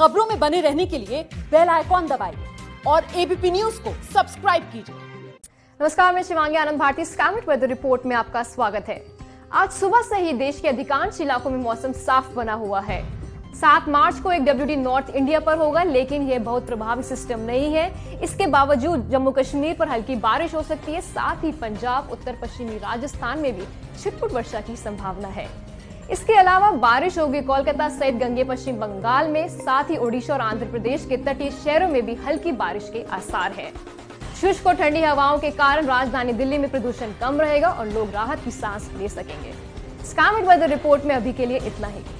खबरों में बने रहने के लिए बेल आइकॉन दबाइए और एबीपी न्यूज को सब्सक्राइब कीजिए। नमस्कार, मैं Shivangi Anand Bharti, Skymet weather report में आपका स्वागत है। आज सुबह से ही देश के अधिकांश इलाकों में मौसम साफ बना हुआ है। 7 मार्च को एक WD नॉर्थ इंडिया पर होगा, लेकिन यह बहुत प्रभावी सिस्टम नहीं है। इसके बावजूद जम्मू कश्मीर पर हल्की बारिश हो सकती है, साथ ही पंजाब, उत्तर पश्चिमी राजस्थान में भी छिटपुट वर्षा की संभावना है। इसके अलावा बारिश होगी कोलकाता सहित गंगे पश्चिम बंगाल में, साथ ही ओडिशा और आंध्र प्रदेश के तटीय शहरों में भी हल्की बारिश के आसार है। शुष्क और ठंडी हवाओं के कारण राजधानी दिल्ली में प्रदूषण कम रहेगा और लोग राहत की सांस ले सकेंगे। स्काइमेट वेदर रिपोर्ट में अभी के लिए इतना ही।